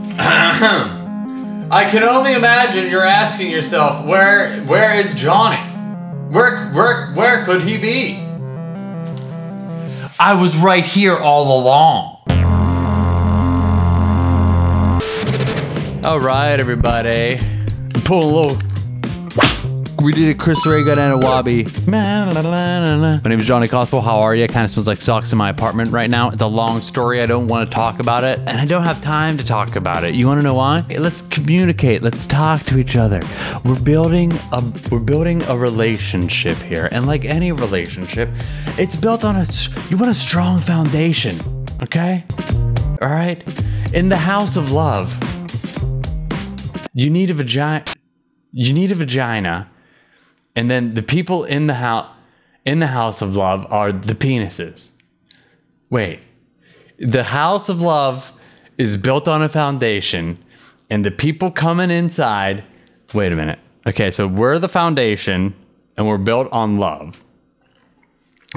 I can only imagine you're asking yourself, where is Johnny? Where could he be? I was right here all along. All right, everybody. Pull a little. We did a Chris Raygun and a Wabi. My name is Johnny Cospo. How are you? It kind of smells like socks in my apartment right now. It's a long story. I don't want to talk about it. And I don't have time to talk about it. You want to know why? Hey, let's communicate. Let's talk to each other. We're building a relationship here. And like any relationship, it's built on you want a strong foundation. Okay? All right? In the house of love, you need a vagina. And then the people in the house of love are the penises. Wait, the house of love is built on a foundation, and the people coming inside. Wait a minute. Okay, so we're the foundation, and we're built on love.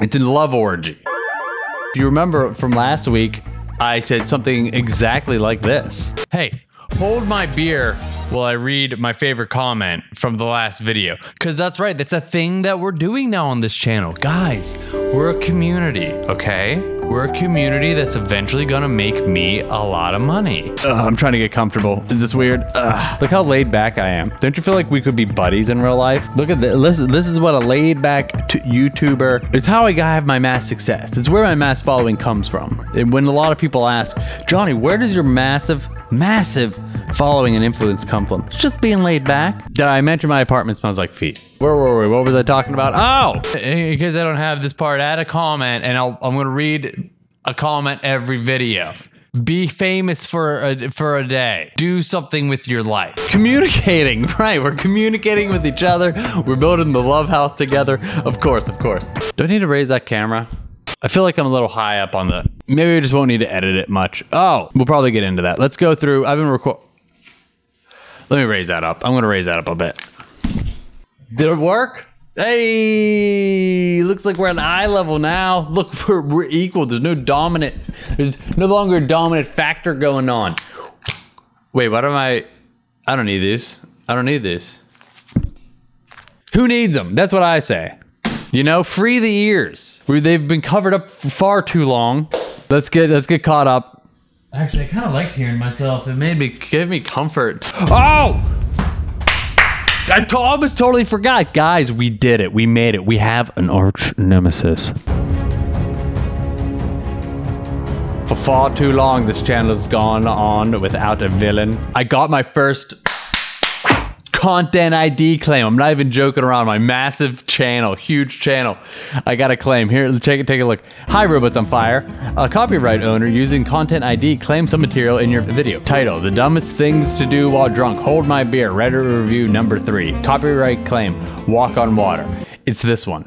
It's a love orgy. If you remember from last week, I said something exactly like this. Hey. Hold my beer while I read my favorite comment from the last video. Because that's right, that's a thing that we're doing now on this channel. Guys, we're a community, okay? We're a community that's eventually gonna make me a lot of money. I'm trying to get comfortable. Is this weird? Look how laid back I am. Don't you feel like we could be buddies in real life? Look at this. This is what a laid back YouTuber. It's how I have my mass success. It's where my mass following comes from. And when a lot of people ask, Johnny, where does your massive following and influence come from? It's just being laid back. Did I mention my apartment smells like feet? Where were we? What was I talking about? Oh, in case I don't have this part, add a comment, and I'm gonna read a comment every video. Be famous for a day. Do something with your life. Communicating, right? We're communicating with each other. We're building the love house together. Of course. Do I need to raise that camera? I feel like I'm a little high up on the... Maybe we just won't need to edit it much. Oh, we'll probably get into that. Let's go through... Let me raise that up. I'm going to raise that up a bit. Did it work? Hey! Looks like we're on eye level now. Look, we're equal. There's no longer a dominant factor going on. Wait, why don't I don't need these. I don't need this. Who needs them? That's what I say. You know, free the ears. They've been covered up for far too long. Let's get caught up. Actually, I kind of liked hearing myself. It gave me comfort. Oh! I almost totally forgot. Guys, we did it. We made it. We have an arch nemesis. For far too long, this channel has gone on without a villain. I got my first... content ID claim. I'm not even joking around. My massive channel, huge channel. I got a claim here. Take a look. Hi, Robots on Fire. A copyright owner using content ID claims some material in your video. Title: The dumbest things to do while drunk. Hold my beer. Reddit review #3. Copyright claim: Walk on water. It's this one.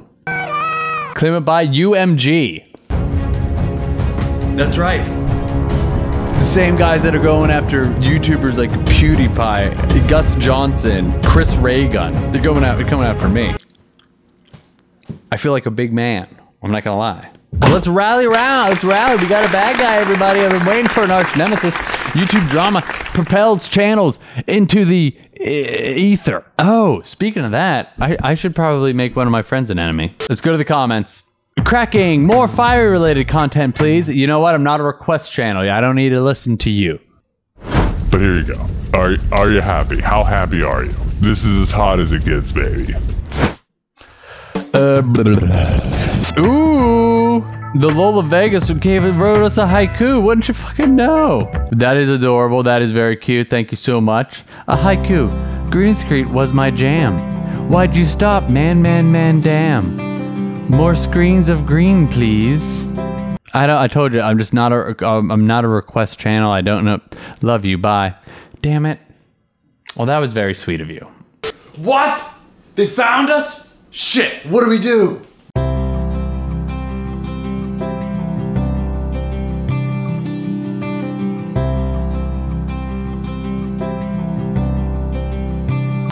Claim it by UMG. That's right. The same guys that are going after YouTubers like PewDiePie, Gus Johnson, Chris Raygun. They're coming after me. I feel like a big man. I'm not gonna lie. Let's rally around. Let's rally. We got a bad guy, everybody. I've been waiting for an arch nemesis. YouTube drama propels channels into the ether. Oh, speaking of that, I should probably make one of my friends an enemy. Let's go to the comments. Cracking, more fire related content, please. You know what? I'm not a request channel. I don't need to listen to you. But here you go. Are you happy? How happy are you? This is as hot as it gets, baby. Blah, blah, blah. Ooh, the Lola Vegas wrote us a haiku. Wouldn't you fucking know? That is adorable. That is very cute. Thank you so much. A haiku. Green Street was my jam. Why'd you stop? Man, damn. More screens of green, please. I told you, I'm just not a. I'm not a request channel. I don't know. Love you. Bye. Damn it. Well, that was very sweet of you. What? They found us? Shit. What do we do?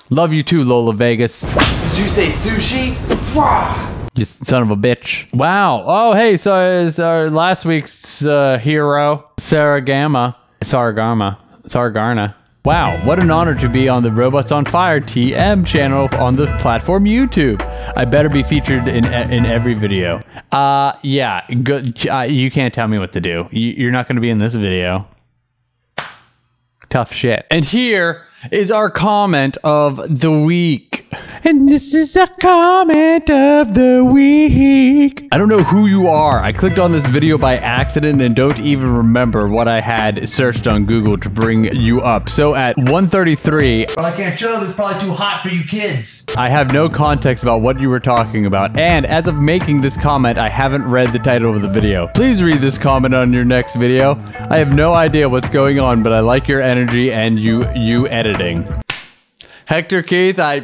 Love you too, Lola Vegas. Did you say sushi? Rah! You son of a bitch. Wow. Oh, hey, so it's our last week's hero, Saragama. Saragama. Wow, what an honor to be on the Robots on Fire TM channel on the platform YouTube. I better be featured in every video. Yeah, good. You can't tell me what to do. You're not going to be in this video. Tough shit. And here is our comment of the week. And this is a comment of the week. I don't know who you are. I clicked on this video by accident and don't even remember what I had searched on Google to bring you up. So at 1:33, well, I can't show this, probably too hot for you kids. I have no context about what you were talking about. And as of making this comment, I haven't read the title of the video. Please read this comment on your next video. I have no idea what's going on, but I like your energy. And you editing. Hector Keith, I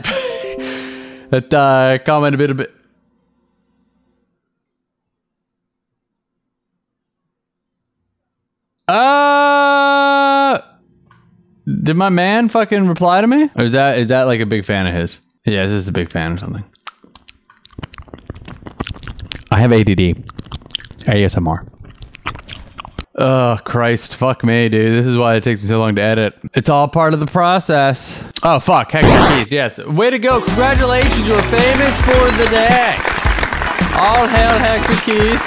that comment a bit did my man fucking reply to me? Or is that like a big fan of his? Yeah, this is a big fan or something. I have ADD. ASMR. Oh, Christ. Fuck me, dude. This is why it takes me so long to edit. It's all part of the process. Oh, fuck. Hector Keith, yes. Way to go. Congratulations. You're famous for the day. All hail Hector Keith.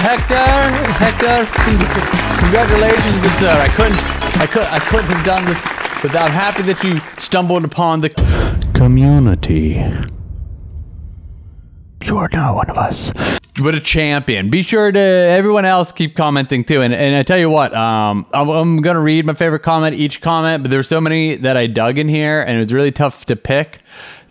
Hector. Congratulations, good sir. I couldn't have done this without. Happy that you stumbled upon the community. You are now one of us. What a champion. Be sure to everyone else keep commenting too. And I tell you what, I'm going to read my favorite comment, each comment, but there's so many that I dug in here and it was really tough to pick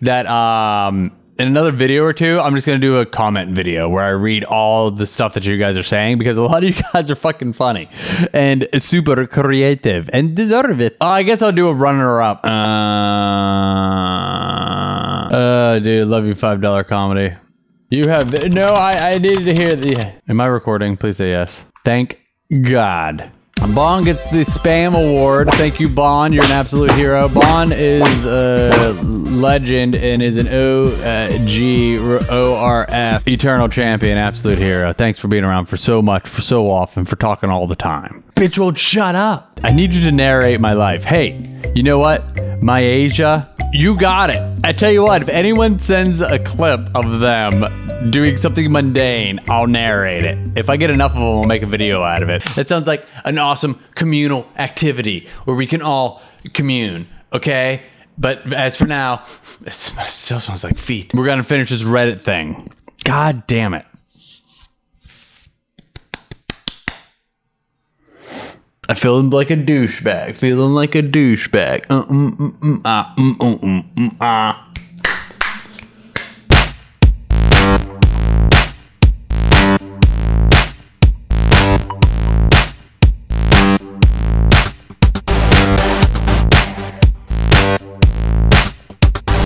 that, in another video or two, I'm just going to do a comment video where I read all the stuff that you guys are saying because a lot of you guys are fucking funny and super creative and deserve it. I guess I'll do a runner up. Dude, love you $5 comedy. You have no. I needed to hear the. Am I recording? Please say yes. Thank God. Bon gets the spam award. Thank you, Bon. You're an absolute hero. Bon is a legend and is an OGORF eternal champion, absolute hero. Thanks for being around for so much, for so often, for talking all the time. Bitch won't shut up. I need you to narrate my life. Hey, you know what? My Asia. You got it. I tell you what, if anyone sends a clip of them doing something mundane, I'll narrate it. If I get enough of them, I'll make a video out of it. That sounds like an awesome communal activity where we can all commune, okay? But as for now, it still smells like feet. We're gonna finish this Reddit thing. God damn it. I feel like a douchebag, feeling like a douchebag.